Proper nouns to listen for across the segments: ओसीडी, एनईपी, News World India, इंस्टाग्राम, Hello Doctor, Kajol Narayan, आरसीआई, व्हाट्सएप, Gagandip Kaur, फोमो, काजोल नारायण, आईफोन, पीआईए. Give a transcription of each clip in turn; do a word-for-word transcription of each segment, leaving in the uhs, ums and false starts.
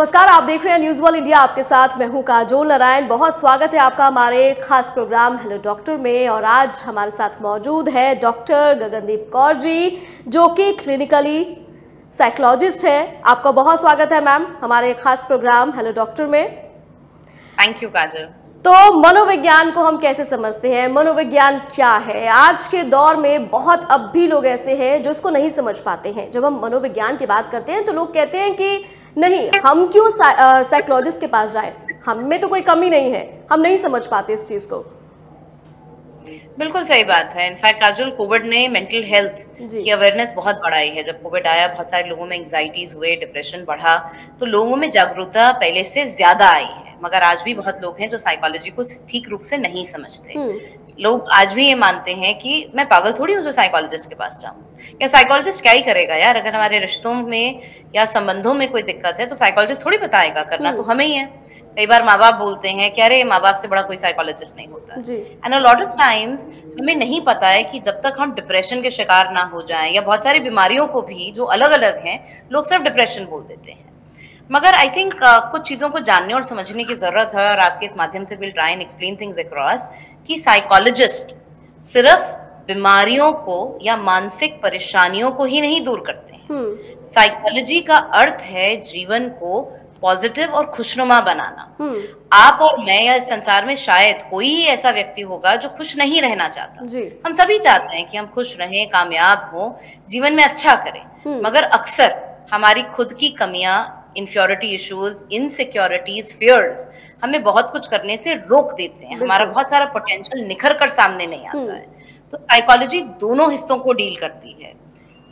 नमस्कार, आप देख रहे हैं न्यूज वर्ल्ड इंडिया। आपके साथ मैं हूं काजोल नारायण। बहुत स्वागत है आपका हमारे खास प्रोग्राम हेलो डॉक्टर में। और आज हमारे साथ मौजूद है डॉक्टर गगनदीप कौर जी, जो कि क्लिनिकली साइकोलॉजिस्ट है। आपका बहुत स्वागत है मैम हमारे खास प्रोग्राम हेलो डॉक्टर में। Thank you Kajal. तो मनोविज्ञान को हम कैसे समझते हैं, मनोविज्ञान क्या है? आज के दौर में बहुत अब भी लोग ऐसे हैं जो इसको नहीं समझ पाते हैं। जब हम मनोविज्ञान की बात करते हैं तो लोग कहते हैं कि नहीं, हम क्यों साइकोलॉजिस्ट के पास जाएं, हम में तो कोई कमी नहीं है, हम नहीं समझ पाते इस चीज को। बिल्कुल सही बात है। इनफैक्ट काजल, कोविड ने मेंटल हेल्थ की अवेयरनेस बहुत बढ़ाई है। जब कोविड आया, बहुत सारे लोगों में एंग्जाइटीज हुए, डिप्रेशन बढ़ा, तो लोगों में जागरूकता पहले से ज्यादा आई है। मगर आज भी बहुत लोग हैं जो साइकोलॉजी को ठीक रूप से नहीं समझते। लोग आज भी ये मानते हैं कि मैं पागल थोड़ी हूँ जो साइकोलॉजिस्ट के पास जाऊँ, या साइकोलॉजिस्ट क्या ही करेगा यार। अगर हमारे रिश्तों में या संबंधों में कोई दिक्कत है तो साइकोलॉजिस्ट थोड़ी बताएगा, करना तो हमें ही है। कई बार माँ बाप बोलते हैं कि अरे माँ बाप से बड़ा कोई साइकोलॉजिस्ट नहीं होता। And a lot of times हमें नहीं पता है कि जब तक हम डिप्रेशन के शिकार ना हो जाएं, या बहुत सारी बीमारियों को भी जो अलग अलग हैं, लोग सिर्फ डिप्रेशन बोल देते हैं। मगर आई थिंक uh, कुछ चीज़ों को जानने और समझने की ज़रूरत है। और आपके इस माध्यम से will try and explain things across कि साइकोलॉजिस्ट सिर्फ बीमारियों को या मानसिक परेशानियों को ही नहीं दूर करते हैं। साइकोलॉजी का अर्थ है जीवन को पॉजिटिव और खुशनुमा बनाना। आप और मैं या इस संसार में शायद कोई ही ऐसा व्यक्ति होगा जो खुश नहीं रहना चाहता। हम सभी चाहते हैं कि हम खुश रहें, कामयाब हों, जीवन में अच्छा करें। मगर अक्सर हमारी खुद की कमियां, इन्फ्योरिटी इश्यूज, इनसिक्योरिटीज, फियर्स हमें बहुत कुछ करने से रोक देते हैं। हमारा बहुत सारा पोटेंशियल निखर कर सामने नहीं आता है। तो साइकोलॉजी दोनों हिस्सों को डील करती है,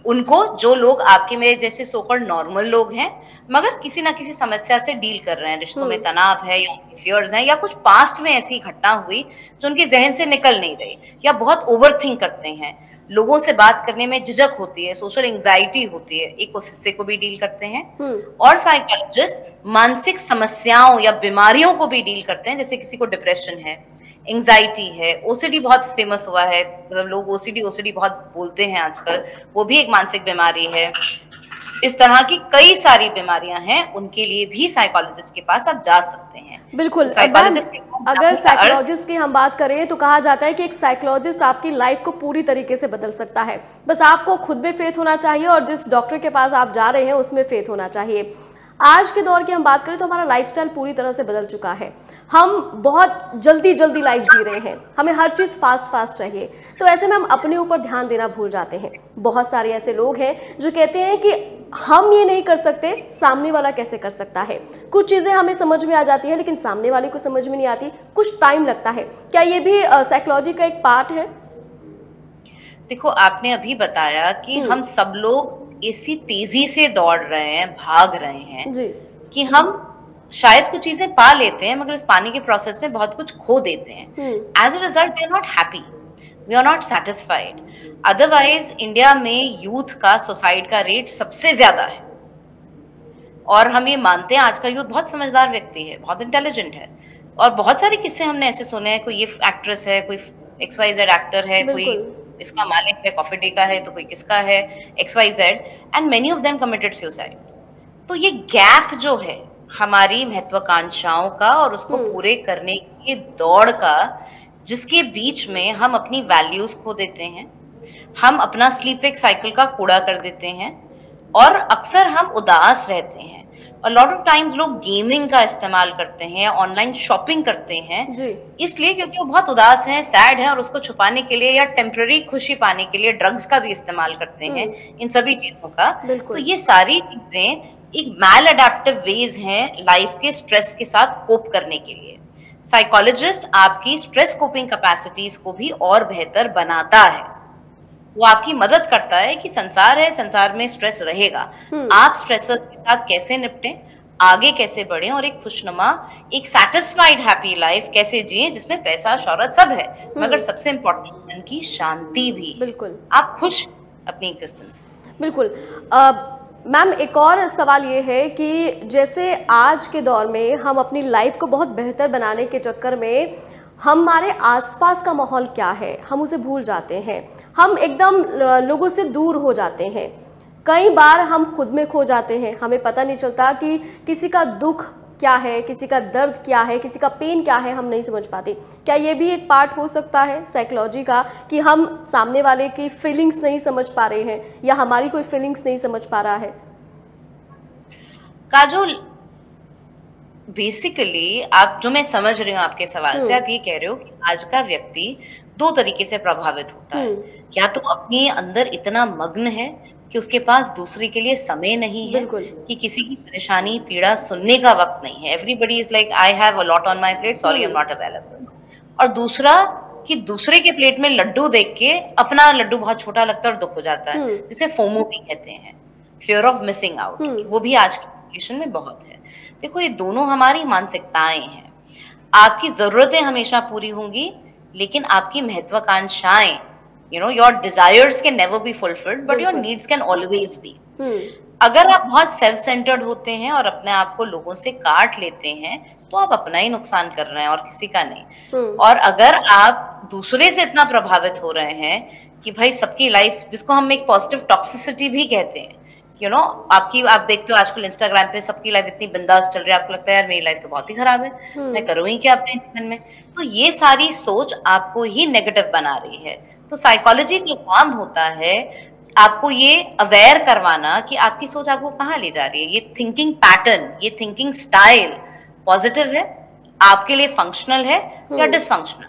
उनको जो लोग आपके मेरे जैसे सोकॉल्ड नॉर्मल लोग हैं मगर किसी ना किसी समस्या से डील कर रहे हैं। रिश्तों में तनाव है, या उनके फियर्स हैं, या कुछ पास्ट में ऐसी घटना हुई जो उनके जहन से निकल नहीं रही, या बहुत ओवरथिंक करते हैं, लोगों से बात करने में झिझक होती है, सोशल एंग्जाइटी होती है, एक उस हिस्से को भी डील करते हैं। और साइकोलॉजिस्ट मानसिक समस्याओं या बीमारियों को भी डील करते हैं। जैसे किसी को डिप्रेशन है, एंग्जाइटी है, ओसीडी बहुत फेमस हुआ है, मतलब लोग ओसीडी ओसीडी बहुत बोलते हैं आजकल, वो भी एक मानसिक बीमारी है। इस तरह की कई सारी बीमारियां हैं, उनके लिए भी साइकोलॉजिस्ट के पास आप जा सकते हैं। बिल्कुल। साइकोलॉजिस्ट, अगर साइकोलॉजिस्ट की हम बात करें तो कहा जाता है कि एक साइकोलॉजिस्ट आपकी लाइफ को पूरी तरीके से बदल सकता है। बस आपको खुद में फेथ होना चाहिए और जिस डॉक्टर के पास आप जा रहे हैं उसमें फेथ होना चाहिए। आज के दौर की हम बात करें तो हमारा लाइफस्टाइल पूरी तरह से बदल चुका है। हम बहुत जल्दी जल्दी लाइफ जी रहे हैं, हमें हर चीज़ फास्ट फास्ट चाहिए। तो ऐसे में हम अपने ऊपर ध्यान देना भूल जाते हैं। बहुत सारे ऐसे लोग हैं जो कहते हैं कि हम ये नहीं कर सकते, सामने वाला कैसे कर सकता है। कुछ चीज़ें हमें समझ में आ जाती है लेकिन सामने वाले को समझ में नहीं आती, कुछ टाइम लगता है। क्या ये भी साइकोलॉजी का एक पार्ट है? देखो, आपने अभी बताया कि हम सब लोग इसी तेजी से दौड़ रहे हैं, भाग रहे हैं जी, कि हम शायद कुछ चीजें पा लेते हैं मगर इस पाने के प्रोसेस में बहुत कुछ खो देते हैं। As a result we are not happy, we are not satisfied. Otherwise India में यूथ का सुसाइड का रेट सबसे ज्यादा है। और हम ये मानते हैं आज का यूथ बहुत समझदार व्यक्ति है, बहुत इंटेलिजेंट है, और बहुत सारे किस्से हमने ऐसे सुने हैं। कोई ये एक्ट्रेस है, कोई एक्स वाई जेड एक्टर है, कोई इसका मालिक है, कॉफी डे का है तो कोई किसका है, X Y Z, and many of them committed suicide. तो ये गैप जो है हमारी महत्वाकांक्षाओं का और उसको पूरे करने की दौड़ का, जिसके बीच में हम अपनी वैल्यूज खो देते हैं, हम अपना स्लीप वेक साइकिल का कूड़ा कर देते हैं, और अक्सर हम उदास रहते हैं। और लॉट ऑफ टाइम्स लोग गेमिंग का इस्तेमाल करते हैं, ऑनलाइन शॉपिंग करते हैं, इसलिए क्योंकि वो बहुत उदास हैं, सैड हैं, और उसको छुपाने के लिए या टेम्पररी खुशी पाने के लिए ड्रग्स का भी इस्तेमाल करते हैं, इन सभी चीजों का। तो ये सारी चीजें एक मैल अडेप्टिव वेज हैं लाइफ के स्ट्रेस के साथ कोप करने के लिए। साइकोलॉजिस्ट आपकी स्ट्रेस कोपिंग कैपेसिटीज को भी और बेहतर बनाता है। वो आपकी मदद करता है कि संसार है, संसार में स्ट्रेस रहेगा, आप स्ट्रेसर्स के साथ कैसे निपटें, आगे कैसे बढ़ें, और एक खुशनुमा, एक सैटिस्फाइड हैप्पी लाइफ कैसे जिए, जिसमें पैसा, शौहरत सब है मगर सबसे इम्पोर्टेंट मन की शांति भी। बिल्कुल, आप खुश अपनी एग्जिस्टेंस। बिल्कुल। uh... मैम, एक और सवाल ये है कि जैसे आज के दौर में हम अपनी लाइफ को बहुत बेहतर बनाने के चक्कर में हमारे आसपास का माहौल क्या है, हम उसे भूल जाते हैं, हम एकदम लोगों से दूर हो जाते हैं। कई बार हम खुद में खो जाते हैं, हमें पता नहीं चलता कि किसी का दुख क्या है, किसी का दर्द क्या है, किसी का पेन क्या है, हम नहीं समझ पाते। क्या ये भी एक पार्ट हो सकता है साइकोलॉजी का कि हम सामने वाले की फीलिंग्स नहीं समझ पा रहे हैं या हमारी कोई फीलिंग्स नहीं समझ पा रहा है? काजोल, बेसिकली आप जो मैं समझ रही हूँ आपके सवाल से, आप ये कह रहे हो कि आज का व्यक्ति दो तरीके से प्रभावित होता है, या तो अपने अंदर इतना मग्न है कि उसके पास दूसरे के लिए समय नहीं है, कि किसी की परेशानी पीड़ा सुनने का वक्त नहीं है। Everybody is like I have a lot on my plate, sorry I am not available. और दूसरा कि दूसरे के प्लेट में लड्डू देख के अपना लड्डू बहुत छोटा लगता है और दुख हो जाता है, जिसे फोमो भी कहते हैं, फियर ऑफ मिसिंग आउट, वो भी आज की जनरेशन में बहुत है। देखो, ये दोनों हमारी मानसिकताएं हैं। आपकी जरूरतें हमेशा पूरी होंगी, लेकिन आपकी महत्वाकांक्षाएं, you know, your desires can never be fulfilled, but your needs can always be. अगर आप बहुत सेल्फ सेंटर्ड होते हैं और अपने आप को लोगों से काट लेते हैं, तो आप अपना ही नुकसान कर रहे हैं और किसी का नहीं। hmm. और अगर आप दूसरे से इतना प्रभावित हो रहे हैं कि भाई सबकी लाइफ, जिसको हम एक पॉजिटिव टॉक्सिसिटी भी कहते हैं, यू you नो know, आपकी, आप देखते हो आजकल इंस्टाग्राम पे सबकी लाइफ इतनी बिंदास चल रही है, आपको लगता है यार मेरी लाइफ तो बहुत ही खराब है, hmm. मैं करूँ ही क्या अपने जीवन में। तो ये सारी सोच आपको ही नेगेटिव बना रही है। तो साइकोलॉजी का काम होता है आपको ये अवेयर करवाना कि आपकी सोच आपको कहाँ ले जा रही है। ये थिंकिंग पैटर्न, ये थिंकिंग स्टाइल पॉजिटिव है, आपके लिए फंक्शनल है, hmm. या डिसफंक्शनल।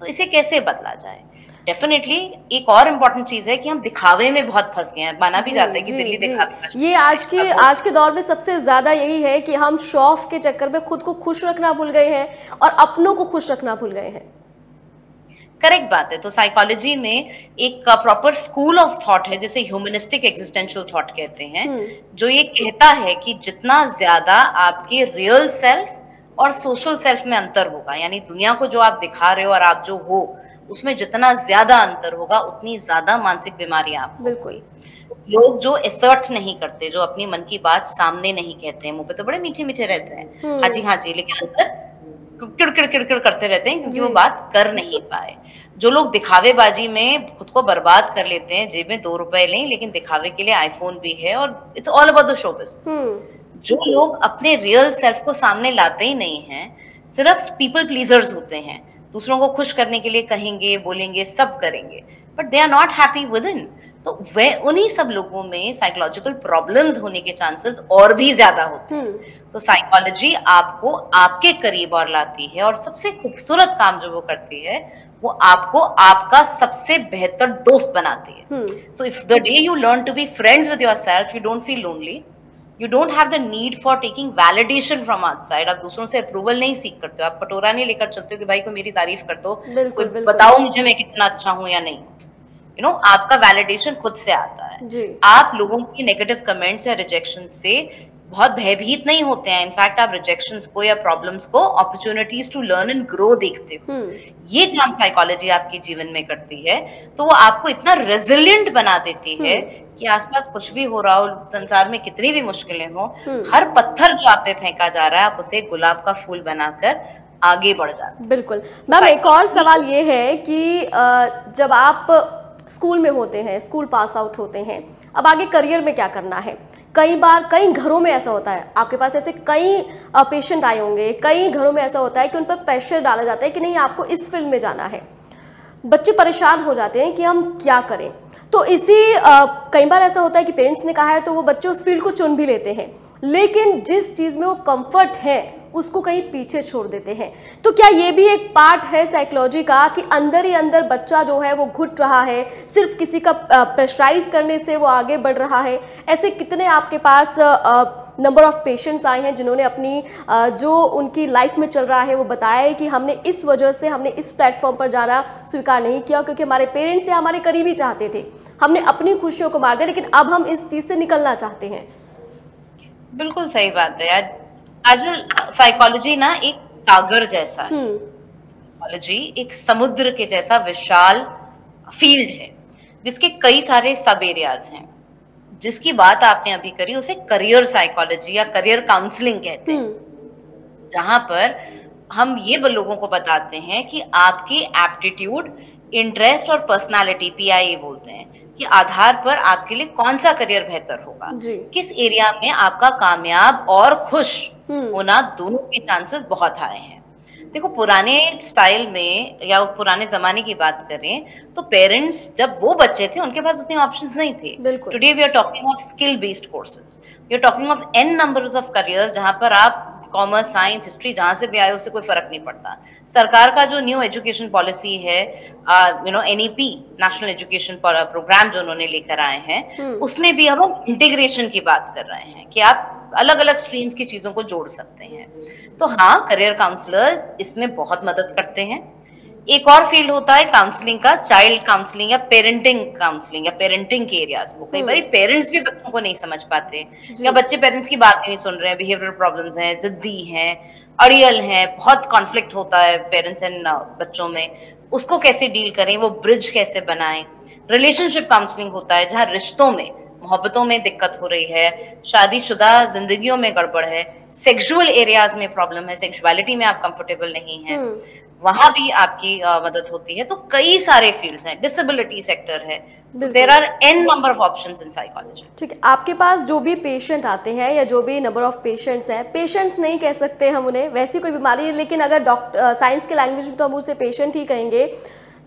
तो इसे कैसे बदला जाए? डेफिनेटली एक और इम्पोर्टेंट चीज है कि हम दिखावे में बहुत फंस गए हैं। माना भी जाता है कि दिल्ली दिखावे, ये आज के आज के दौर में सबसे ज्यादा यही है कि हम शौफ के चक्कर में खुद को खुश रखना भूल गए हैं और अपनों को खुश रखना भूल गए हैं। करेक्ट बात है। तो साइकोलॉजी में एक प्रॉपर स्कूल ऑफ थॉट है, जैसे ह्यूमनिस्टिक एग्जिस्टेंशियल थॉट कहते हैं, जो ये कहता है कि जितना ज्यादा आपके रियल सेल्फ और सोशल सेल्फ में अंतर होगा, यानी दुनिया को जो आप दिखा रहे हो और आप जो हो, उसमें जितना ज्यादा अंतर होगा, उतनी ज्यादा मानसिक बीमारियां आप। बिल्कुल, लोग जो एसर्ट नहीं करते, जो अपनी मन की बात सामने नहीं कहते हैं, मुंह पे तो बड़े मीठे मीठे रहते हैं, हाँ जी हाँ जी, लेकिन अंदर किड़किड़ किड़किड़ करते रहते हैं, क्योंकि वो बात कर नहीं पाए। जो लोग दिखावेबाजी में खुद को बर्बाद कर लेते हैं, जेब में दो रुपए लें लेकिन दिखावे के लिए आईफोन भी है, और it's all about the show business. जो लोग अपने रियल सेल्फ को सामने लाते ही नहीं है, सिर्फ पीपल प्लीजर्स होते हैं, दूसरों को खुश करने के लिए कहेंगे, बोलेंगे, सब करेंगे, but they are not happy within. तो वे उन्हीं सब लोगों में साइकोलॉजिकल प्रॉब्लम्स होने के चांसेस और भी ज्यादा होते हैं। तो साइकोलॉजी आपको आपके करीब और लाती है, और सबसे खूबसूरत काम जो वो करती है, वो आपको आपका सबसे बेहतर दोस्त बनाती है। So if the day you learn to be friends with yourself, you don't feel lonely, you don't have the need for taking validation from outside. आप दूसरों से अप्रूवल नहीं सीख करते हो, आप कटोरा नहीं लेकर चलते हो कि भाई को मेरी तारीफ कर दो, कोई बताओ मुझे मैं कितना अच्छा हूँ या नहीं। यू नो, आपका वैलिडेशन खुद से आता है। आप लोगों की नेगेटिव कमेंट्स या रिजेक्शन से बहुत भयभीत नहीं होते हैं। इनफैक्ट आप रिजेक्शंस को या प्रॉब्लम्स को opportunities to learn and grow देखते हो। ये काम साइकोलॉजी आपके जीवन में करती है। तो वो आपको इतना रेजिलिएंट बना देती है कि आसपास कुछ भी हो रहा हो, संसार में कितनी भी मुश्किलें हो, हर पत्थर जो आप पे फेंका जा रहा है, आप उसे गुलाब का फूल बनाकर आगे बढ़ जाते हैं। बिल्कुल मैम, एक और सवाल ये है कि जब आप स्कूल में होते हैं, स्कूल पास आउट होते हैं, अब आगे करियर में क्या करना है? कई बार कई घरों में ऐसा होता है, आपके पास ऐसे कई पेशेंट आए होंगे, कई घरों में ऐसा होता है कि उन पर प्रेशर डाला जाता है कि नहीं आपको इस फील्ड में जाना है। बच्चे परेशान हो जाते हैं कि हम क्या करें। तो इसी आ, कई बार ऐसा होता है कि पेरेंट्स ने कहा है तो वो बच्चे उस फील्ड को चुन भी लेते हैं, लेकिन जिस चीज़ में वो कंफर्ट है उसको कहीं पीछे छोड़ देते हैं। तो क्या ये भी एक पार्ट है साइकोलॉजी का कि अंदर ही अंदर बच्चा जो है वो घुट रहा है, सिर्फ किसी का प्रेशराइज करने से वो आगे बढ़ रहा है? ऐसे कितने आपके पास नंबर ऑफ पेशेंट्स आए हैं जिन्होंने अपनी जो उनकी लाइफ में चल रहा है वो बताया है कि हमने इस वजह से हमने इस प्लेटफॉर्म पर जाना स्वीकार नहीं किया क्योंकि हमारे पेरेंट्स या हमारे करीबी चाहते थे, हमने अपनी खुशियों को मार दिया, लेकिन अब हम इस चीज़ से निकलना चाहते हैं। बिल्कुल सही बात है यार। आज साइकोलॉजी ना एक सागर जैसा है, साइकोलॉजी एक समुद्र के जैसा विशाल फील्ड है जिसके कई सारे सब एरियाज हैं। जिसकी बात आपने अभी करी उसे करियर साइकोलॉजी या करियर काउंसलिंग कहते हैं, जहां पर हम ये लोगों को बताते हैं कि आपकी एप्टीट्यूड इंटरेस्ट और पर्सनालिटी, पीआईए बोलते हैं, के आधार पर आपके लिए कौन सा करियर बेहतर होगा, किस एरिया में आपका कामयाब और खुश होना, दोनों के चांसेस बहुत हाई हैं। देखो पुराने स्टाइल में या पुराने जमाने की बात करें तो पेरेंट्स जब वो बच्चे थे उनके पास उतने ऑप्शंस नहीं थे। Today we are talking of skill based courses, we are talking of N numbers of careers जहां पर आप कॉमर्स, साइंस, हिस्ट्री जहाँ से भी आए उससे कोई फर्क नहीं पड़ता। सरकार का जो न्यू एजुकेशन पॉलिसी है, you know एनईपी, national education program जो उन्होंने लेकर आए हैं, उसमें भी अब हम इंटीग्रेशन की बात कर रहे हैं कि आप अलग अलग स्ट्रीम्स की चीजों को जोड़ सकते हैं। तो हाँ, करियर काउंसलर्स इसमें बहुत मदद करते हैं। एक और फील्ड होता है काउंसलिंग का, चाइल्ड काउंसलिंग या पेरेंटिंग काउंसलिंग या पेरेंटिंग के एरियाज को। कई बार पेरेंट्स भी बच्चों को नहीं समझ पाते या बच्चे पेरेंट्स की बात ही नहीं सुन रहे हैं, बिहेवियरल प्रॉब्लम्स हैं, जिद्दी हैं, अड़ियल हैं, बहुत कॉन्फ्लिक्ट होता है पेरेंट्स एंड बच्चों में, उसको कैसे डील करें, वो ब्रिज कैसे बनाएं। रिलेशनशिप काउंसलिंग होता है जहाँ रिश्तों में, मोहब्बतों में दिक्कत हो रही है, शादीशुदा जिंदगियों में गड़बड़ है, सेक्सुअल एरियाज में प्रॉब्लम है, सेक्सुअलिटी में आप कंफर्टेबल नहीं है, वहां भी आपकी आ, मदद होती है। तो कई सारे फील्ड्स हैं, डिसेबिलिटी सेक्टर है, there are N number of options in psychology. ठीक है, आपके पास जो भी पेशेंट आते हैं या जो भी नंबर ऑफ पेशेंट्स हैं, पेशेंट्स नहीं कह सकते हम उन्हें, वैसी कोई बीमारी है, लेकिन अगर डॉक्टर साइंस के लैंग्वेज में तो हम उसे पेशेंट ही कहेंगे,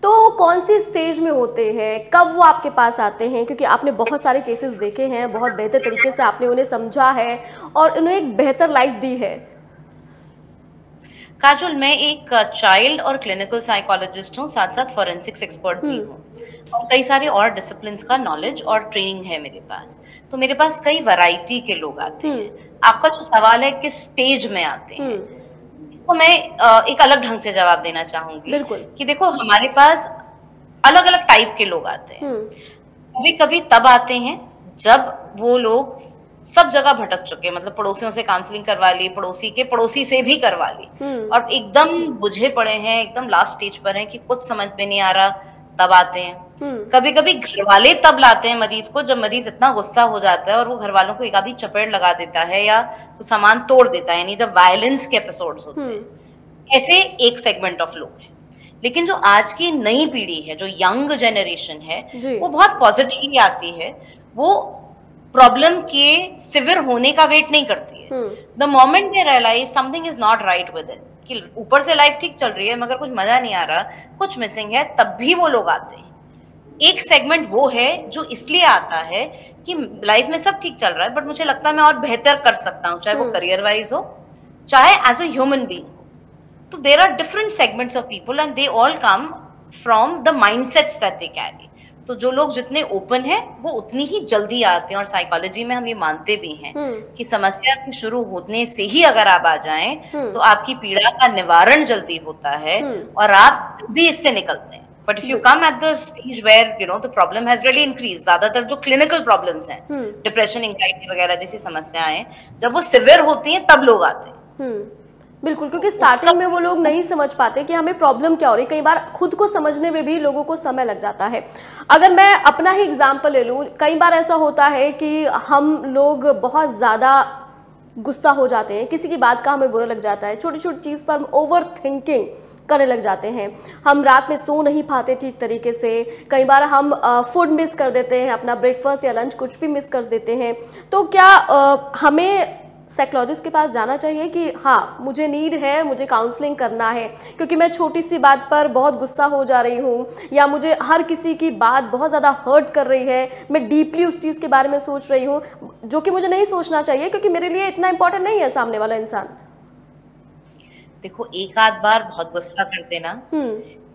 तो कौन सी स्टेज में होते हैं, कब वो आपके पास आते हैं, क्योंकि आपने बहुत सारे केसेस देखे हैं, बहुत बेहतर तरीके से आपने उन्हें समझा है और उन्हें एक बेहतर लाइफ दी है। काजोल, मैं एक चाइल्ड और क्लिनिकल साइकोलॉजिस्ट हूँ, साथ साथ फॉरेंसिक्स एक्सपर्ट भी हूँ और कई सारे और डिसिप्लिन्स का नॉलेज और ट्रेनिंग है मेरे पास। तो मेरे पास कई वैरायटी के लोग आते हैं। आपका जो सवाल है किस स्टेज में आते हैं, इसको मैं एक अलग ढंग से जवाब देना चाहूंगी कि देखो हमारे पास अलग अलग टाइप के लोग आते हैं। कभी कभी तब आते हैं जब वो लोग सब जगह भटक चुके, मतलब पड़ोसियों से काउंसलिंग करवा ली, पड़ोसी के पड़ोसी से भी करवा ली और एकदम बुझे पड़े हैं, एकदम लास्ट स्टेज पर हैं कि कुछ समझ में नहीं आ रहा, तब आते हैं। कभी कभी घर वाले तब लाते हैं मरीज को जब मरीज इतना गुस्सा हो जाता है और वो घर वालों को एक आधी चपेट लगा देता है या तो सामान तोड़ देता है, यानी जब वायलेंस के एपिसोड्स होते हैं। ऐसे एक सेगमेंट ऑफ लोग हैं। लेकिन जो आज की नई पीढ़ी है, जो यंग जनरेशन है, वो बहुत पॉजिटिवली आती है, वो प्रॉब्लम के सिवियर होने का वेट नहीं करती है। The moment they realize something is not right with it, कि ऊपर से लाइफ ठीक चल रही है मगर कुछ मजा नहीं आ रहा, कुछ मिसिंग है, तब भी वो लोग आते हैं। एक सेगमेंट वो है जो इसलिए आता है कि लाइफ में सब ठीक चल रहा है बट मुझे लगता है मैं और बेहतर कर सकता हूँ, चाहे वो करियर वाइज हो, चाहे एज अ ह्यूमन बीइंग हो। तो there are different segments of people and they all come from the mindsets that they carry. तो जो लोग जितने ओपन है वो उतनी ही जल्दी आते हैं और साइकोलॉजी में हम ये मानते भी हैं कि समस्या के शुरू होने से ही अगर आप आ जाएं तो आपकी पीड़ा का निवारण जल्दी होता है और आप जल्दी इससे निकलते हैं। But if you come at the stage where you know the problem has really increase, ज्यादातर जो क्लिनिकल प्रॉब्लम्स हैं, डिप्रेशन, एंग्जाइटी वगैरह जैसी समस्याएं जब वो सिवियर होती हैं तब लोग आते हैं। बिल्कुल, क्योंकि स्टार्टिंग में वो लोग नहीं समझ पाते कि हमें प्रॉब्लम क्या हो रही है। कई बार खुद को समझने में भी लोगों को समय लग जाता है। अगर मैं अपना ही एग्जाम्पल ले लूँ, कई बार ऐसा होता है कि हम लोग बहुत ज़्यादा गुस्सा हो जाते हैं, किसी की बात का हमें बुरा लग जाता है, छोटी छोटी चीज़ पर हम ओवर थिंकिंग करने लग जाते हैं, हम रात में सो नहीं पाते ठीक तरीके से, कई बार हम फूड मिस कर देते हैं, अपना ब्रेकफास्ट या लंच कुछ भी मिस कर देते हैं। तो क्या आ, हमें साइकोलॉजिस्ट के पास जाना चाहिए कि हाँ मुझे नीड है, मुझे काउंसलिंग करना है क्योंकि मैं छोटी सी बात पर बहुत गुस्सा हो जा रही हूँ या मुझे हर किसी की बात बहुत ज़्यादा हर्ट कर रही है, मैं डीपली उस चीज़ के बारे में सोच रही हूँ जो कि मुझे नहीं सोचना चाहिए क्योंकि मेरे लिए इतना इम्पोर्टेंट नहीं है सामने वाला इंसान। देखो, एक आध बार बहुत गुस्सा कर देना,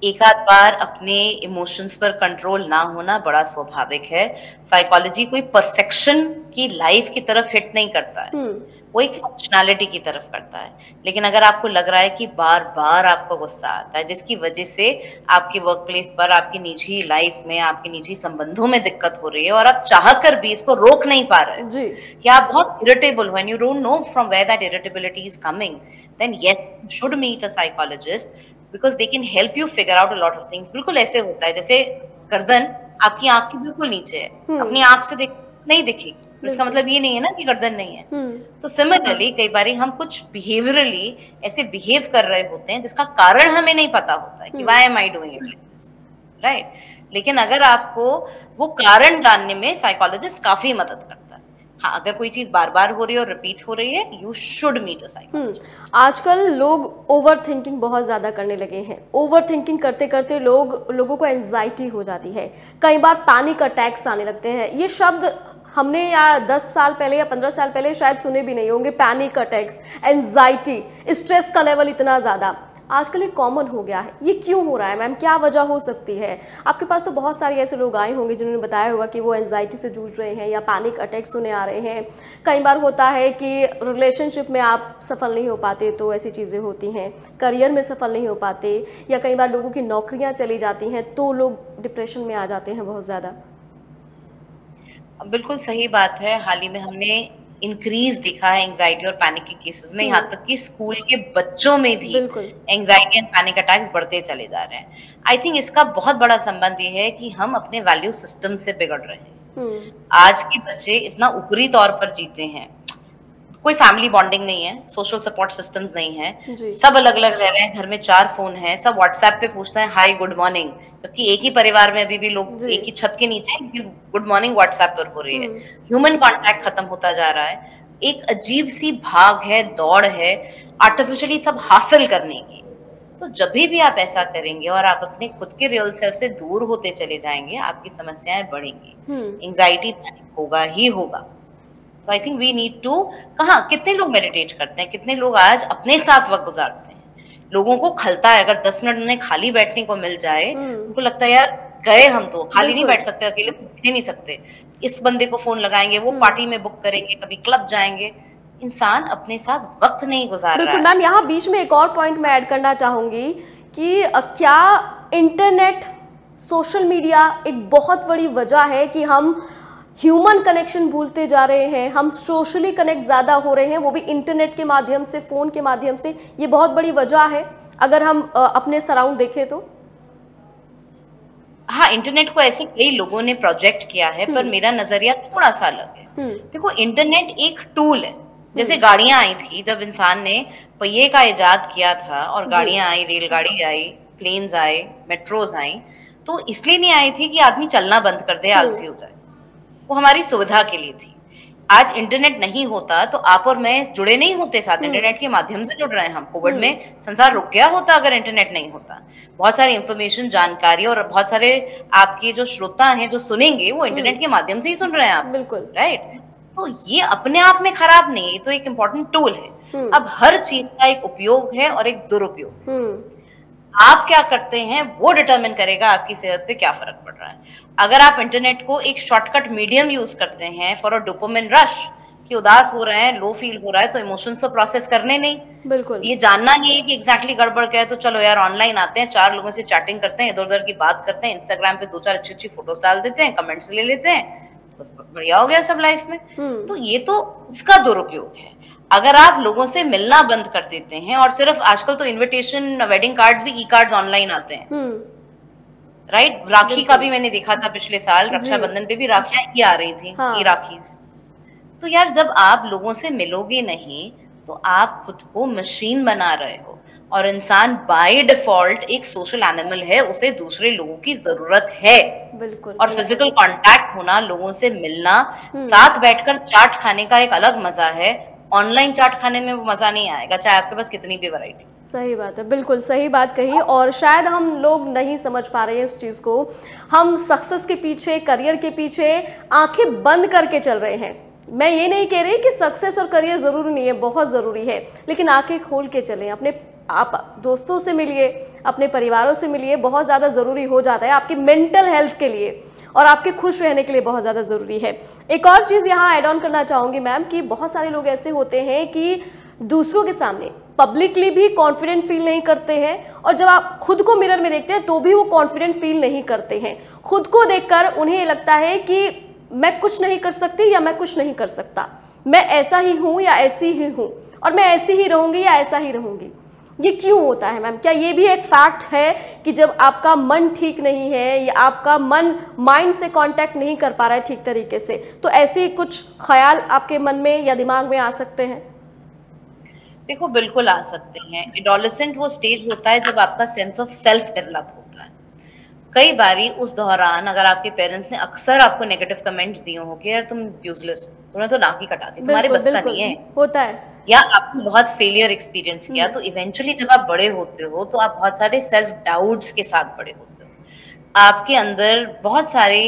एक आध बार अपने इमोशंस पर कंट्रोल ना होना बड़ा स्वाभाविक है। साइकोलॉजी कोई परफेक्शन की लाइफ की तरफ हिट नहीं करता है, वो एक फंक्शनैलिटी की तरफ करता है। लेकिन अगर आपको लग रहा है कि बार बार आपको गुस्सा आता है जिसकी वजह से आपके वर्क प्लेस पर, आपकी निजी लाइफ में, आपके निजी संबंधों में दिक्कत हो रही है और आप चाहकर भी इसको रोक नहीं पा रहे हो या आप बहुत इरिटेबल हो and you don't know from where that irritability is coming, then yes you should meet a psychologist because they can help you figure out a lot of things. बिल्कुल ऐसे होता है जैसे गर्दन आपकी आंख के बिल्कुल नीचे है, अपनी आंख से देख नहीं दिखेगी, इसका मतलब ये नहीं है ना कि गर्दन नहीं है। तो सिमिलरली कई बार हम कुछ बिहेवियरली ऐसे बिहेव कर रहे होते हैं जिसका कारण हमें नहीं पता होता है कि why am I doing it like this. Right right? लेकिन अगर आपको वो कारण जानने में साइकोलॉजिस्ट काफी मदद करता है। हाँ, अगर कोई चीज बार बार हो रही है और रिपीट हो रही है, you should meet a psychologist. आजकल लोग ओवर थिंकिंग बहुत ज्यादा करने लगे हैं। ओवर थिंकिंग करते करते लोग लोगों को एंजाइटी हो जाती है, कई बार पैनिक अटैक्स आने लगते हैं। ये शब्द हमने या दस साल पहले या पंद्रह साल पहले शायद सुने भी नहीं होंगे। पैनिक अटैक्स, एंजाइटी, स्ट्रेस का लेवल इतना ज्यादा आजकल ये कॉमन हो गया है। ये क्यों हो रहा है मैम, क्या वजह हो सकती है? आपके पास तो बहुत सारे ऐसे लोग आए होंगे जिन्होंने बताया होगा कि वो एंजाइटी से जूझ रहे हैं या पैनिक अटैक्स उन्हें आ रहे हैं। कई बार होता है कि रिलेशनशिप में आप सफल नहीं हो पाते तो ऐसी चीज़ें होती हैं, करियर में सफल नहीं हो पाते, या कई बार लोगों की नौकरियाँ चली जाती हैं तो लोग डिप्रेशन में आ जाते हैं बहुत ज़्यादा। बिल्कुल सही बात है। हाल ही में हमने इंक्रीज देखा है एंजाइटी और पैनिक के केसेस में, यहाँ तक कि स्कूल के बच्चों में भी एंजाइटी एंड पैनिक अटैक्स बढ़ते चले जा रहे हैं। आई थिंक इसका बहुत बड़ा संबंध ये है कि हम अपने वैल्यू सिस्टम से बिगड़ रहे हैं। आज के बच्चे इतना ऊपरी तौर पर जीते हैं, कोई फैमिली बॉन्डिंग नहीं है, सोशल सपोर्ट सिस्टम्स नहीं है, सब अलग अलग रह रहे हैं, घर में चार फोन है, सब व्हाट्सएप पे पूछते हैं हाय गुड मॉर्निंग, जबकि एक ही परिवार में अभी भी लोग एक ही छत के नीचे गुड मॉर्निंग व्हाट्सएप पर हो रही है। ह्यूमन कांटेक्ट खत्म होता जा रहा है। एक अजीब सी भाग है, दौड़ है आर्टिफिशियली सब हासिल करने की। तो जब भी आप ऐसा करेंगे और आप अपने खुद के रियल सेल्फ से दूर होते चले जाएंगे, आपकी समस्याएं बढ़ेंगी, एंजाइटी होगा ही होगा। तो I think we need to, कहाँ कितने लोग मेडिटेट करते हैं, कितने लोग आज अपने साथ वक्त गुजारते हैं। लोगों को खलता है, अगर दस मिनट उन्हें खाली बैठने को मिल जाए उनको लगता है यार गए हम, तो खाली नहीं बैठ सकते, अकेले तो बैठे नहीं सकते, इस बंदे को फोन लगाएंगे, वो पार्टी में बुक करेंगे, कभी क्लब जाएंगे। इंसान अपने साथ वक्त नहीं गुजार रहा है। बिल्कुल मैम, यहाँ बीच में एक और पॉइंट मैं ऐड करना चाहूंगी कि क्या इंटरनेट, सोशल मीडिया एक बहुत बड़ी वजह है कि हम ह्यूमन कनेक्शन भूलते जा रहे हैं, हम सोशली कनेक्ट ज़्यादा हो रहे हैं, वो भी इंटरनेट के माध्यम से, फ़ोन के माध्यम से। ये बहुत बड़ी वजह है अगर हम अपने सराउंड देखें तो। हाँ, इंटरनेट को ऐसे कई लोगों ने प्रोजेक्ट किया है, पर मेरा नज़रिया थोड़ा सा अलग है। देखो, इंटरनेट एक टूल है। जैसे गाड़ियाँ आई थी, जब इंसान ने पहिए का इजाद किया था और गाड़ियाँ आई, रेलगाड़ी आई, प्लेन्स आए, मेट्रोज आई, तो इसलिए नहीं आई थी कि आदमी चलना बंद कर दे, आलसी हो जाए। वो हमारी सुविधा के लिए थी। आज इंटरनेट नहीं होता तो आप और मैं जुड़े नहीं होते साथ, इंटरनेट के माध्यम से जुड़ रहे हैं हम। कोविड में संसार रुक गया होता अगर इंटरनेट नहीं होता। बहुत सारी इंफॉर्मेशन, जानकारी, और बहुत सारे आपके जो श्रोता हैं जो सुनेंगे वो इंटरनेट के माध्यम से ही सुन रहे हैं आप। बिल्कुल राइट। तो ये अपने आप में खराब नहीं है, तो एक इम्पोर्टेंट टूल है। अब हर चीज का एक उपयोग है और एक दुरुपयोग। आप क्या करते हैं वो डिटरमिन करेगा आपकी सेहत पे क्या फर्क पड़ रहा है। अगर आप इंटरनेट को एक शॉर्टकट मीडियम यूज करते हैं फॉर अ डोपामिन रश, कि उदास हो रहे हैं, लो फील हो रहा है, तो इमोशंस तो प्रोसेस करने नहीं, बिल्कुल ये जानना नहीं है कि एग्जैक्टली गड़बड़ क्या है, तो चलो यार ऑनलाइन आते हैं, चार लोगों से चैटिंग करते हैं, इधर उधर की बात करते हैं, इंस्टाग्राम पे दो चार अच्छी अच्छी फोटोज डाल देते हैं, कमेंट्स ले लेते हैं, बस बढ़िया हो गया सब लाइफ में। तो ये तो उसका दुरुपयोग है। अगर आप लोगों से मिलना बंद कर देते हैं और सिर्फ, आजकल तो इनविटेशन, वेडिंग कार्ड्स भी, ई कार्ड्स ऑनलाइन आते हैं राइट right? राखी का भी मैंने देखा था पिछले साल, रक्षाबंधन पे भी राखियां ही आ रही थी, ई राखीज। तो यार जब आप लोगों से मिलोगे नहीं तो आप खुद को मशीन बना रहे हो, और इंसान बाय डिफॉल्ट एक सोशल एनिमल है, उसे दूसरे लोगों की जरूरत है। बिल्कुल। और फिजिकल कांटेक्ट होना, लोगों से मिलना, साथ बैठकर चाट खाने का एक अलग मजा है। ऑनलाइन चाट खाने में वो मजा नहीं आएगा, चाहे आपके पास कितनी भी वैरायटी। सही बात है, बिल्कुल सही बात कही। और शायद हम लोग नहीं समझ पा रहे हैं इस चीज़ को। हम सक्सेस के पीछे, करियर के पीछे आंखें बंद करके चल रहे हैं। मैं ये नहीं कह रही कि सक्सेस और करियर ज़रूरी नहीं है, बहुत ज़रूरी है, लेकिन आंखें खोल के चलें। अपने आप दोस्तों से मिलिए, अपने परिवारों से मिलिए, बहुत ज़्यादा ज़रूरी हो जाता है आपकी मेंटल हेल्थ के लिए और आपके खुश रहने के लिए बहुत ज़्यादा ज़रूरी है। एक और चीज़ यहाँ ऐड ऑन करना चाहूँगी मैम कि बहुत सारे लोग ऐसे होते हैं कि दूसरों के सामने पब्लिकली भी कॉन्फिडेंट फील नहीं करते हैं, और जब आप खुद को मिरर में देखते हैं तो भी वो कॉन्फिडेंट फील नहीं करते हैं। खुद को देखकर उन्हें लगता है कि मैं कुछ नहीं कर सकती या मैं कुछ नहीं कर सकता, मैं ऐसा ही हूँ या ऐसी ही हूँ, और मैं ऐसी ही रहूँगी या ऐसा ही रहूँगी। ये क्यों होता है मैम? क्या ये भी एक फैक्ट है कि जब आपका मन ठीक नहीं है या आपका मन माइंड से कांटेक्ट नहीं कर पा रहा है ठीक तरीके से, तो ऐसे कुछ ख्याल आपके मन में या दिमाग में आ सकते हैं? देखो बिल्कुल आ सकते हैं। एडोलेसेंट वो स्टेज होता है जब आपका सेंस ऑफ सेल्फ डेवलप होता है। कई बारी उस दौरान अगर आपके पेरेंट्स ने अक्सर आपको नेगेटिव कमेंट्स दिए हो कि यार तुम यूजलेस हो, तुमने तो नाक ही कटा दी, तुम्हारे बस का नहीं है, होता है, या आपने बहुत फेलियर एक्सपीरियंस किया, तो इवेंचुअली जब आप बड़े होते हो तो आप बहुत सारे सेल्फ डाउट्स के साथ बड़े होते हो, आपके अंदर बहुत सारे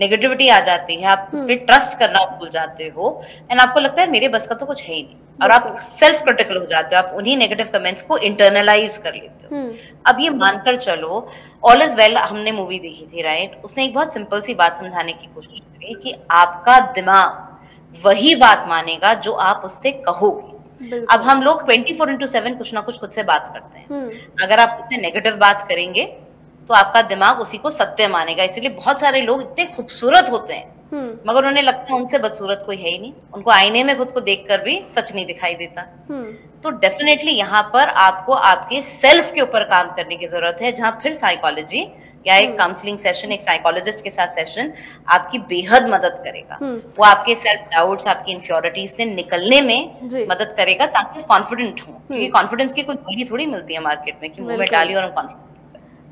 नेगेटिविटी आ जाती है, आप पे ट्रस्ट करना भूल जाते हो एंड आपको लगता है मेरे बस का तो कुछ है ही नहीं, और आप सेल्फ क्रिटिकल हो जाते हो, आप उन्हीं नेगेटिव कमेंट्स को इंटरनलाइज कर लेते हो। अब ये मानकर चलो, ऑल इज वेल हमने मूवी देखी थी, राइट, उसने एक बहुत सिंपल सी बात समझाने की कोशिश करी कि आपका दिमाग वही बात मानेगा जो आप उससे कहोगे। अब हम लोग ट्वेंटी फोर इंटू सेवन कुछ ना कुछ खुद से बात करते हैं, अगर आप उससे नेगेटिव बात करेंगे तो आपका दिमाग उसी को सत्य मानेगा। इसीलिए बहुत सारे लोग इतने खूबसूरत होते हैं मगर उन्हें लगता है उनसे बदसूरत कोई है ही नहीं, उनको आईने में खुद को देखकर भी सच नहीं दिखाई देता। तो डेफिनेटली यहाँ पर आपको आपके सेल्फ के ऊपर काम करने की जरूरत है, जहाँ फिर साइकोलॉजी या एक काउंसलिंग सेशन, एक साइकोलॉजिस्ट के साथ सेशन आपकी बेहद मदद करेगा। वो आपके सेल्फ डाउट्स, आपकी इनफ्योरिटीज से निकलने में मदद करेगा ताकि कॉन्फिडेंट हो, क्योंकि कॉन्फिडेंस की कोई गोली थोड़ी मिलती है मार्केट में कि मुंह में डाली और हम कॉन्फिडेंट।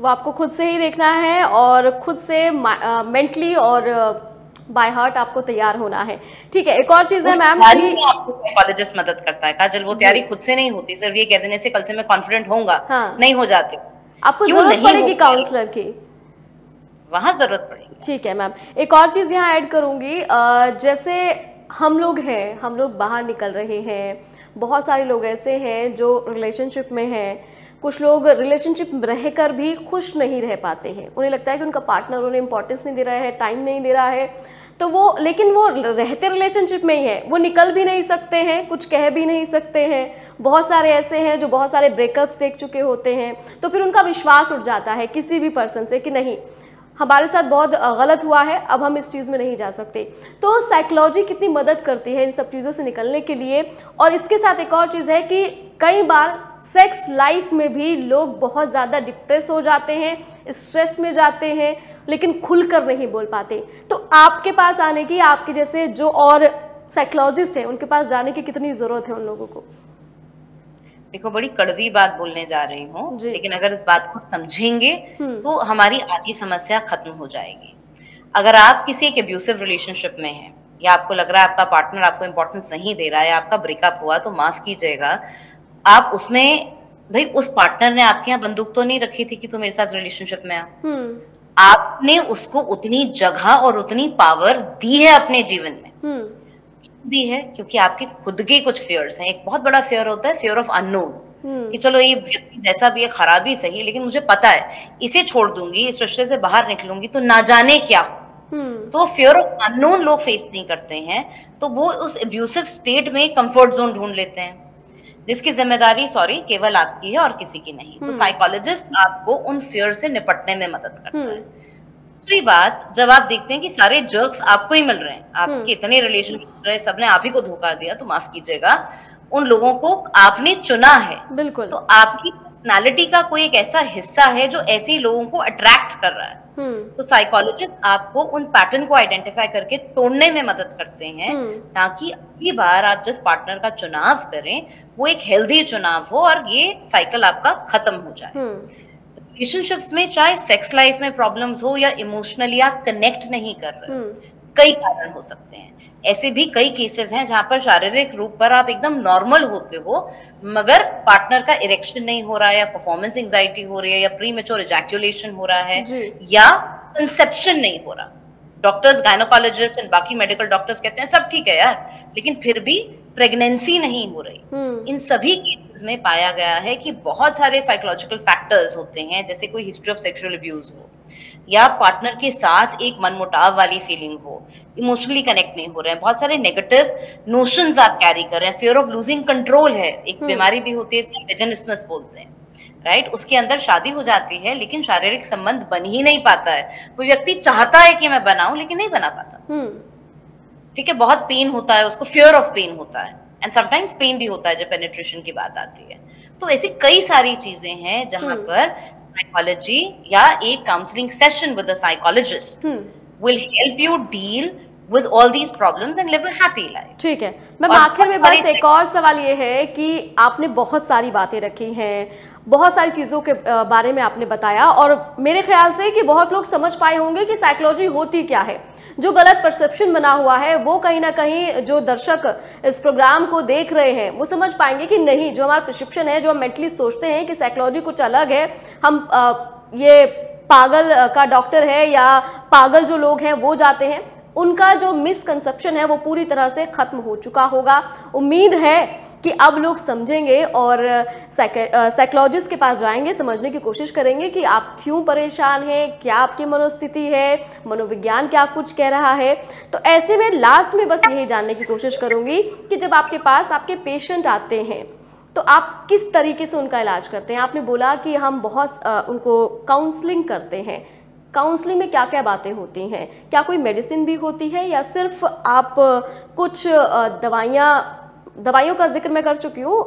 वो आपको खुद से ही देखना है और खुद से मेंटली और बाय हार्ट आपको तैयार होना है। ठीक है, एक और चीज है मैम, आपको साइकोलॉजिस्ट मदद करता है काजल, वो तैयारी खुद से नहीं होती, सिर्फ ये कह देने से कल से मैं कॉन्फिडेंट होऊंगा हाँ। नहीं हो जाते, आपको जरूरत पड़ेगी काउंसलर की, वहां जरूरत पड़ेगी। ठीक है मैम, एक और चीज यहाँ ऐड करूंगी, जैसे हम लोग हैं, हम लोग बाहर निकल रहे हैं, बहुत सारे लोग ऐसे हैं जो रिलेशनशिप में हैं, कुछ लोग रिलेशनशिप रहकर भी खुश नहीं रह पाते हैं, उन्हें लगता है कि उनका पार्टनर उन्हें इंपॉर्टेंस नहीं दे रहा है, टाइम नहीं दे रहा है, तो वो लेकिन वो रहते रिलेशनशिप में ही है, वो निकल भी नहीं सकते हैं, कुछ कह भी नहीं सकते हैं। बहुत सारे ऐसे हैं जो बहुत सारे ब्रेकअप्स देख चुके होते हैं, तो फिर उनका विश्वास उठ जाता है किसी भी पर्सन से कि नहीं हमारे साथ बहुत गलत हुआ है, अब हम इस चीज़ में नहीं जा सकते। तो साइकोलॉजी कितनी मदद करती है इन सब चीज़ों से निकलने के लिए। और इसके साथ एक और चीज़ है कि कई बार सेक्स लाइफ में भी लोग बहुत ज़्यादा डिप्रेस हो जाते हैं, स्ट्रेस में जाते हैं, लेकिन खुलकर नहीं बोल पाते। तो आपके पास आने की, आपके जैसे जो और साइकोलॉजिस्ट हैं उनके पास जाने की कितनी ज़रूरत है उन लोगों को? देखो, बड़ी कड़वी बात बोलने जा रही हूँ, लेकिन अगर इस बात को समझेंगे तो हमारी आधी समस्या खत्म हो जाएगी। अगर आप किसी एक एब्यूसिव रिलेशनशिप में हैं या आपको लग रहा है आपका पार्टनर आपको इम्पोर्टेंस नहीं दे रहा है, आपका ब्रेकअप हुआ, तो माफ कीजिएगा आप उसमें, भाई उस पार्टनर ने आपके यहाँ बंदूक तो नहीं रखी थी कि तू मेरे साथ रिलेशनशिप में आ, आपने उसको उतनी जगह और उतनी पावर दी है अपने जीवन में, दी है क्योंकि आपके खुद के कुछ फियर्स हैं। एक बहुत बड़ा फियर होता है फियर ऑफ अननोन, कि चलो ये व्यक्ति जैसा भी है, खराब ही सही, लेकिन मुझे पता है इसे छोड़ दूंगी, इस रिश्ते से बाहर निकलूंगी तो ना जाने क्या हो। तो फियर ऑफ अननोन लोग फेस नहीं करते हैं, तो वो उस एब्यूसिव स्टेट में कंफर्ट जोन ढूंढ लेते हैं, जिसकी जिम्मेदारी सॉरी केवल आपकी है और किसी की नहीं। तो साइकोलॉजिस्ट आपको उन फियर से निपटने में मदद करता है। दूसरी बात, जब आप देखते हैं कि सारे जर्क्स आपको ही मिल रहे हैं, आपके इतने रिलेशनशिप रहे, सबने आप ही को धोखा दिया, तो माफ कीजिएगा उन लोगों को आपने चुना है, बिल्कुल, तो आपकी पर्सनालिटी का कोई एक ऐसा हिस्सा है जो ऐसे लोगों को अट्रैक्ट कर रहा है। तो साइकोलॉजिस्ट आपको उन पैटर्न को आइडेंटिफाई करके तोड़ने में मदद करते हैं, ताकि अगली बार आप जिस पार्टनर का चुनाव करें वो एक हेल्दी चुनाव हो और ये साइकिल आपका खत्म हो जाए। रिलेशनशिप्स में चाहे सेक्स लाइफ में प्रॉब्लम्स हो या इमोशनली आप कनेक्ट नहीं कर रहे, कई कारण हो सकते हैं। ऐसे भी कई केसेस हैं जहां पर शारीरिक रूप पर आप एकदम नॉर्मल होते हो, मगर पार्टनर का इरेक्शन नहीं हो रहा है, या परफॉर्मेंस एंजाइटी हो रही है, या प्रीमेच्योर इजैक्युलेशन हो रहा है, या कंसेप्शन नहीं हो रहा। डॉक्टर्स, गायनोकोलॉजिस्ट एंड बाकी मेडिकल डॉक्टर्स कहते हैं सब ठीक है यार, लेकिन फिर भी प्रेगनेंसी नहीं हो रही। इन सभी केसेस में पाया गया है कि बहुत सारे साइकोलॉजिकल फैक्टर्स होते हैं, जैसे कोई हिस्ट्री ऑफ सेक्सुअल अब्यूज हो, या पार्टनर के साथ एक मनमुटाव वाली फीलिंग हो, इमोशनली कनेक्ट नहीं हो रहे हैं, बहुत सारे नेगेटिव नोशंस आप कैरी कर रहे हैं, फियर ऑफ लूजिंग कंट्रोल है, एक बीमारी भी होती है वेजनिसनेस बोलते हैं, राइट, उसके अंदर शादी हो जाती है लेकिन शारीरिक संबंध बन ही नहीं पाता है, वो व्यक्ति चाहता है कि मैं बनाऊं लेकिन नहीं बना पाता, ठीक है, बहुत पेन होता है उसको, फियर ऑफ पेन होता है, एंड समटाइम्स पेन भी होता है जब पेनिट्रेशन की बात आती है। तो ऐसी कई सारी चीजें हैं जहां पर साइकोलॉजी या एक counselling session with a psychologist will help you deal with all these problems and live a happy life. ठीक है मैम, आखिर में बस एक और सवाल ये है कि आपने बहुत सारी बातें रखी हैं बहुत सारी चीज़ों के बारे में आपने बताया और मेरे ख्याल से कि बहुत लोग समझ पाए होंगे कि साइकोलॉजी होती क्या है। जो गलत परसेप्शन बना हुआ है वो कहीं ना कहीं जो दर्शक इस प्रोग्राम को देख रहे हैं वो समझ पाएंगे कि नहीं, जो हमारा परसेप्शन है, जो हम मेंटली सोचते हैं कि साइकोलॉजी कुछ अलग है, हम आ, ये पागल का डॉक्टर है या पागल जो लोग हैं वो जाते हैं, उनका जो मिसकंसेप्शन है वो पूरी तरह से खत्म हो चुका होगा। उम्मीद है कि अब लोग समझेंगे और साइकोलॉजिस्ट के पास जाएंगे, समझने की कोशिश करेंगे कि आप क्यों परेशान हैं, क्या आपकी मनोस्थिति है, मनोविज्ञान क्या कुछ कह रहा है। तो ऐसे में लास्ट में बस यही जानने की कोशिश करूंगी कि जब आपके पास आपके पेशेंट आते हैं तो आप किस तरीके से उनका इलाज करते हैं। आपने बोला कि हम बहुत आ, उनको काउंसलिंग करते हैं। काउंसलिंग में क्या क्या बातें होती हैं? क्या कोई मेडिसिन भी होती है या सिर्फ आप कुछ दवाइयाँ दवाइयों का जिक्र मैं कर चुकी हूँ,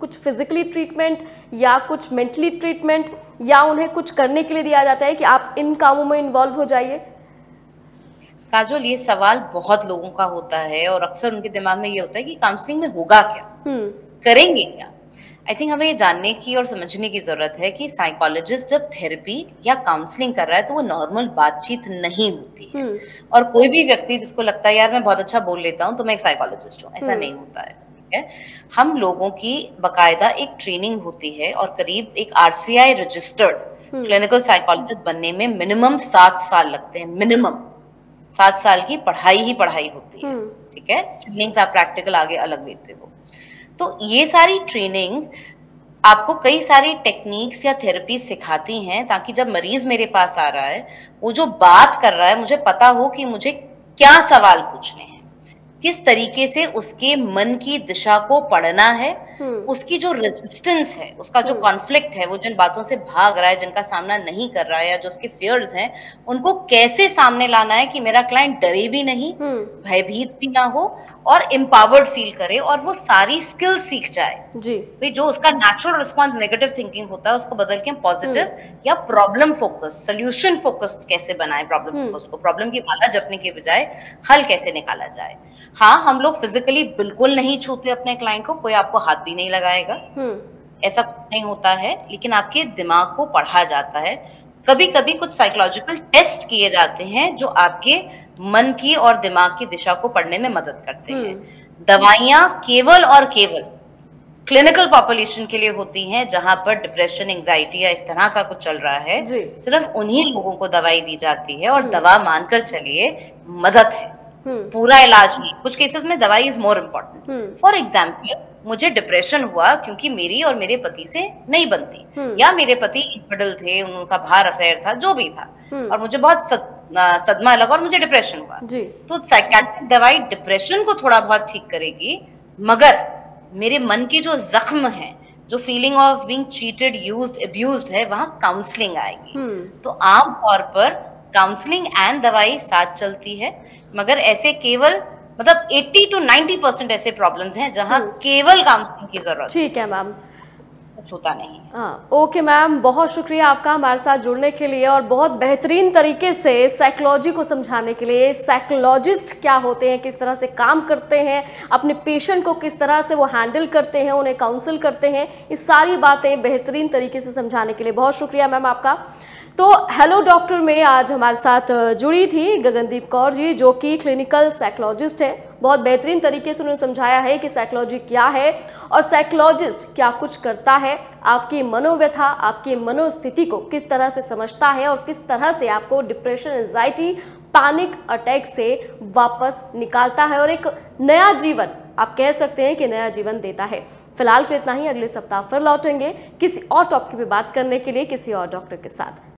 कुछ फिजिकली ट्रीटमेंट या कुछ मेंटली ट्रीटमेंट या उन्हें कुछ करने के लिए दिया जाता है कि आप इन कामों में इन्वॉल्व हो जाइए? काजोल, ये सवाल बहुत लोगों का होता है और अक्सर उनके दिमाग में ये होता है कि काउंसलिंग में होगा क्या, करेंगे क्या। आई थिंक हमें ये जानने की और समझने की जरूरत है कि साइकोलॉजिस्ट जब थेरेपी या काउंसलिंग कर रहा है तो वो नॉर्मल बातचीत नहीं होती है। और कोई भी व्यक्ति जिसको लगता है यार मैं बहुत अच्छा बोल लेता हूँ तो मैं एक साइकोलॉजिस्ट हूँ, ऐसा नहीं होता है, ठीक है। हम लोगों की बाकायदा एक ट्रेनिंग होती है और करीब एक आरसीआई रजिस्टर्ड क्लिनिकल साइकोलॉजिस्ट बनने में मिनिमम सात साल लगते हैं। मिनिमम सात साल की पढ़ाई ही पढ़ाई होती है, ठीक है। ट्रेनिंग्स आप प्रैक्टिकल आगे अलग लेते हो, तो ये सारी ट्रेनिंग्स आपको कई सारी टेक्निक्स या थेरेपी सिखाती हैं ताकि जब मरीज मेरे पास आ रहा है, वो जो बात कर रहा है, मुझे पता हो कि मुझे क्या सवाल पूछने हैं, किस तरीके से उसके मन की दिशा को पढ़ना है, उसकी जो रेजिस्टेंस है, उसका जो कॉन्फ्लिक्ट है, वो जिन बातों से भाग रहा है, जिनका सामना नहीं कर रहा है, या जो उसके फियर्स हैं, उनको कैसे सामने लाना है कि मेरा क्लाइंट डरे भी नहीं, भयभीत भी ना हो और एम्पावर्ड फील करे और वो सारी स्किल सीख जाए जी। भाई जो उसका नेचुरल रिस्पॉन्स नेगेटिव थिंकिंग होता है उसको बदल के हम पॉजिटिव या प्रॉब्लम फोकस, सोल्यूशन फोकस कैसे बनाए, प्रॉब्लम फोकस को प्रॉब्लम की माला जपने के बजाय हल कैसे निकाला जाए। हाँ, हम लोग फिजिकली बिल्कुल नहीं छूते अपने क्लाइंट को, कोई आपको हाथ भी नहीं लगाएगा, ऐसा कुछ नहीं होता है, लेकिन आपके दिमाग को पढ़ा जाता है। कभी कभी कुछ साइकोलॉजिकल टेस्ट किए जाते हैं जो आपके मन की और दिमाग की दिशा को पढ़ने में मदद करते हैं। दवाइयाँ केवल और केवल क्लिनिकल पॉपुलेशन के लिए होती हैं, जहां पर डिप्रेशन, एंजाइटी या इस तरह का कुछ चल रहा है, सिर्फ उन्हीं लोगों को दवाई दी जाती है और दवा मानकर चलिए मदद है, पूरा इलाज नहीं। कुछ केसेस में दवाई is more important. For example, मुझे डिप्रेशन हुआ क्योंकि मेरी और मेरे पति से नहीं बनती, या मेरे पति इनफिडल थे, उनका बाहर अफेयर था, जो भी था, और मुझे बहुत सदमा लगा और मुझे डिप्रेशन हुआ। तो साइकियाट्रिक दवाई डिप्रेशन को थोड़ा बहुत ठीक करेगी, मगर मेरे मन के जो जख्म है, जो feeling of being cheated, used, abused है, वहां काउंसलिंग आएगी। तो आमतौर पर काउंसलिंग एंड दवाई साथ चलती है, मगर ऐसे केवल मतलब अस्सी टू नब्बे परसेंट ऐसे प्रॉब्लम्स हैं जहां केवल काउंसलिंग की जरूरत है। ठीक है मैम, होता नहीं हाँ। ओके मैम, बहुत शुक्रिया आपका हमारे साथ जुड़ने के लिए और बहुत बेहतरीन तरीके से साइकोलॉजी को समझाने के लिए, साइकोलॉजिस्ट क्या होते हैं, किस तरह से काम करते हैं, अपने पेशेंट को किस तरह से वो हैंडल करते हैं, उन्हें काउंसिल करते हैं, ये सारी बातें बेहतरीन तरीके से समझाने के लिए बहुत शुक्रिया मैम आपका। तो हेलो डॉक्टर में आज हमारे साथ जुड़ी थी गगनदीप कौर जी, जो कि क्लिनिकल साइकोलॉजिस्ट हैं। बहुत बेहतरीन तरीके से उन्होंने समझाया है कि साइकोलॉजी क्या है और साइकोलॉजिस्ट क्या कुछ करता है, आपकी मनोव्यथा, आपकी मनोस्थिति को किस तरह से समझता है और किस तरह से आपको डिप्रेशन, एंजाइटी, पैनिक अटैक से वापस निकालता है और एक नया जीवन, आप कह सकते हैं कि नया जीवन देता है। फिलहाल के इतना ही, अगले सप्ताह फिर लौटेंगे किसी और टॉपिक पे बात करने के लिए किसी और डॉक्टर के साथ।